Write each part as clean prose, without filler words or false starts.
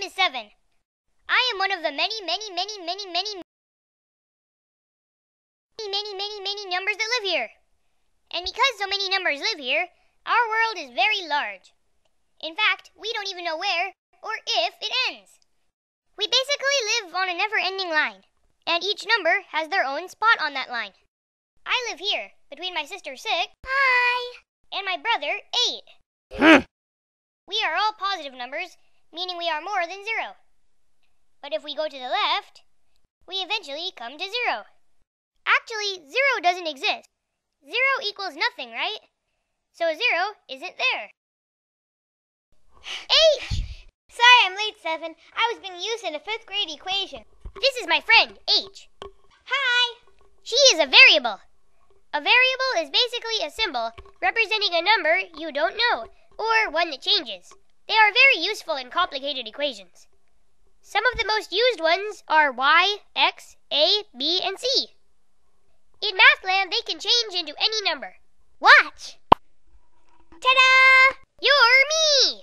name is Stefan. I am one of the many numbers that live here. And because so many numbers live here, our world is very large. In fact, we don't even know where or if it ends. We basically live on a never-ending line, and each number has their own spot on that line. I live here, between my sister 6, hi, and my brother 8. We are all positive numbers, meaning we are more than 0. But if we go to the left, we eventually come to 0. Actually, 0 doesn't exist. 0 equals nothing, right? So 0 isn't there. 8! Sorry I'm late, Stefan. I was being used in a 5th grade equation. This is my friend, H. Hi! She is a variable. A variable is basically a symbol representing a number you don't know, or one that changes. They are very useful in complicated equations. Some of the most used ones are y, x, a, b, and c. In Mathland, they can change into any number. Watch! Ta-da! You're me!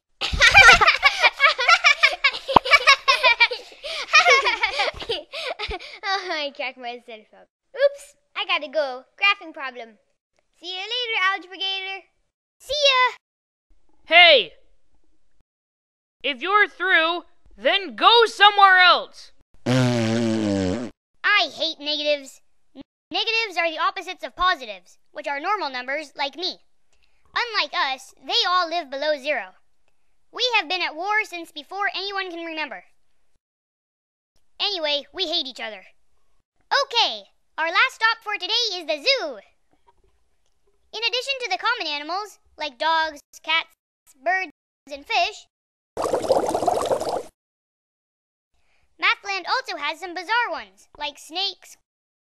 Oh, I cracked myself up. Oops, I gotta go. Graphing problem. See you later, Algebraigator. See ya! Hey! If you're through, then go somewhere else! I hate negatives. Negatives are the opposites of positives, which are normal numbers like me. Unlike us, they all live below 0. We have been at war since before anyone can remember. Anyway, we hate each other. Okay, our last stop for today is the zoo. In addition to the common animals, like dogs, cats, birds, and fish, Mathland also has some bizarre ones, like snakes,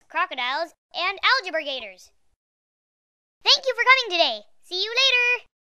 crocodiles, and algebraigators. Thank you for coming today. See you later.